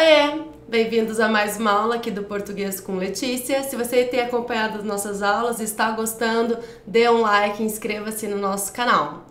Oiê! Bem-vindos a mais uma aula aqui do Português com Letícia. Se você tem acompanhado as nossas aulas e está gostando, dê um like e inscreva-se no nosso canal.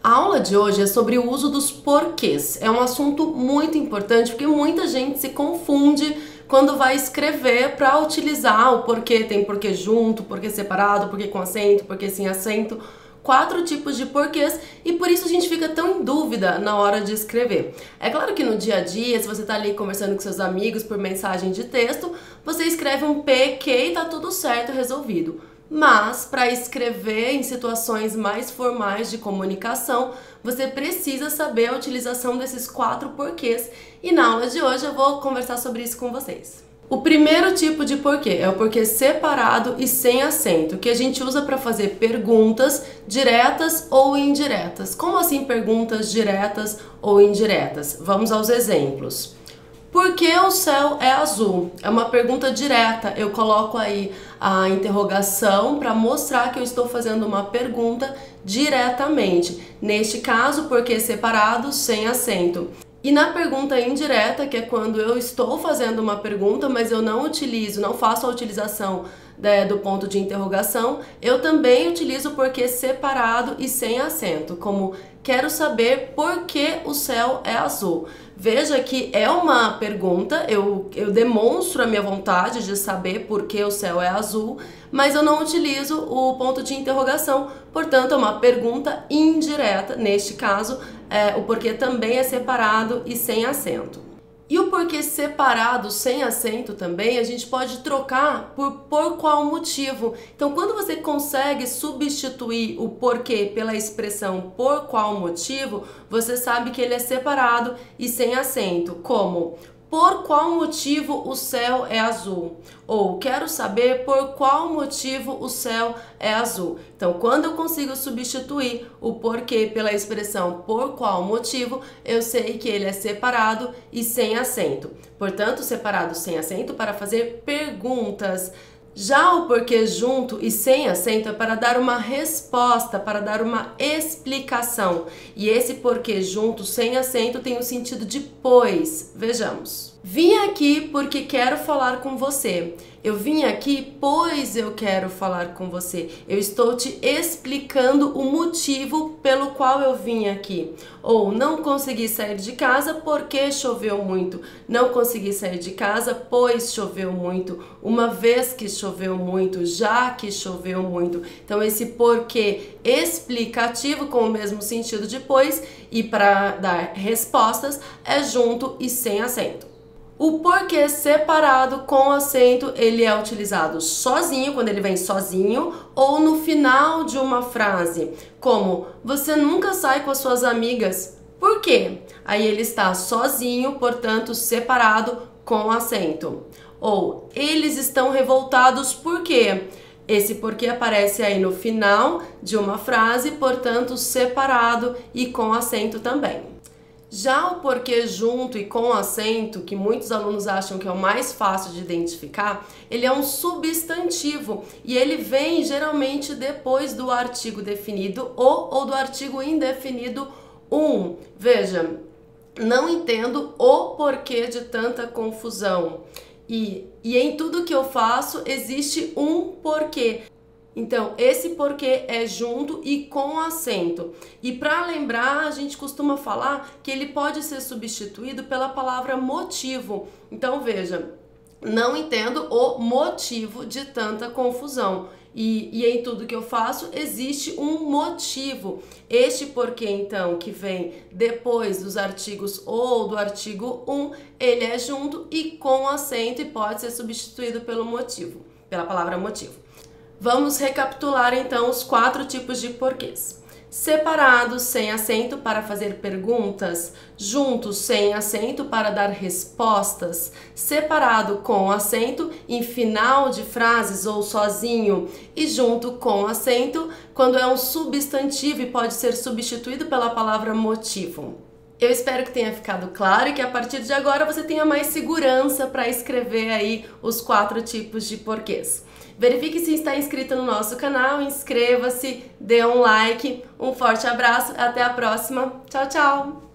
A aula de hoje é sobre o uso dos porquês. É um assunto muito importante porque muita gente se confunde quando vai escrever para utilizar o porquê. Tem porquê junto, porquê separado, porquê com acento, porquê sem acento. 4 tipos de porquês e por isso a gente fica tão em dúvida na hora de escrever. É claro que no dia a dia, se você tá ali conversando com seus amigos por mensagem de texto, você escreve um PQ e tá tudo certo, resolvido. Mas para escrever em situações mais formais de comunicação, você precisa saber a utilização desses 4 porquês e na aula de hoje eu vou conversar sobre isso com vocês. O primeiro tipo de porquê é o porquê separado e sem acento, que a gente usa para fazer perguntas diretas ou indiretas. Como assim perguntas diretas ou indiretas? Vamos aos exemplos. Por que o céu é azul? É uma pergunta direta, eu coloco aí a interrogação para mostrar que eu estou fazendo uma pergunta diretamente. Neste caso, porquê separado, sem acento. E na pergunta indireta, que é quando eu estou fazendo uma pergunta, mas eu não utilizo, não faço a utilização do ponto de interrogação, eu também utilizo o porquê separado e sem acento, como quero saber por que o céu é azul. Veja que é uma pergunta, eu demonstro a minha vontade de saber por que o céu é azul, mas eu não utilizo o ponto de interrogação, portanto é uma pergunta indireta, neste caso o porquê também é separado e sem acento. E o porquê separado, sem acento também, a gente pode trocar por qual motivo. Então, quando você consegue substituir o porquê pela expressão por qual motivo, você sabe que ele é separado e sem acento, como por qual motivo o céu é azul? Ou quero saber por qual motivo o céu é azul. Então, quando eu consigo substituir o porquê pela expressão por qual motivo, eu sei que ele é separado e sem acento. Portanto, separado sem acento para fazer perguntas. Já o porquê junto e sem acento é para dar uma resposta, para dar uma explicação. E esse porquê junto, sem acento, tem o sentido de pois. Vejamos. Vim aqui porque quero falar com você. Eu vim aqui pois eu quero falar com você. Eu estou te explicando o motivo pelo qual eu vim aqui. Ou não consegui sair de casa porque choveu muito. Não consegui sair de casa pois choveu muito. Uma vez que choveu muito, já que choveu muito. Então esse porquê explicativo com o mesmo sentido de pois e para dar respostas é junto e sem acento. O porquê separado com acento, ele é utilizado sozinho, quando ele vem sozinho, ou no final de uma frase, como você nunca sai com as suas amigas, por quê? Aí ele está sozinho, portanto separado com acento. Ou eles estão revoltados, por quê? Esse porquê aparece aí no final de uma frase, portanto separado e com acento também. Já o porquê junto e com acento, que muitos alunos acham que é o mais fácil de identificar, ele é um substantivo e ele vem geralmente depois do artigo definido ou do artigo indefinido um. Veja, não entendo o porquê de tanta confusão e em tudo que eu faço existe um porquê. Então, esse porquê é junto e com acento. E para lembrar, a gente costuma falar que ele pode ser substituído pela palavra motivo. Então, veja, não entendo o motivo de tanta confusão. E em tudo que eu faço existe um motivo. Este porquê, então, que vem depois dos artigos ou do artigo 1, ele é junto e com acento e pode ser substituído pelo motivo, pela palavra motivo. Vamos recapitular então os 4 tipos de porquês. Separado, sem acento, para fazer perguntas. Junto, sem acento, para dar respostas. Separado, com acento, em final de frases ou sozinho. E junto, com acento, quando é um substantivo e pode ser substituído pela palavra motivo. Eu espero que tenha ficado claro e que a partir de agora você tenha mais segurança para escrever aí os 4 tipos de porquês. Verifique se está inscrito no nosso canal, inscreva-se, dê um like, um forte abraço, até a próxima, tchau, tchau!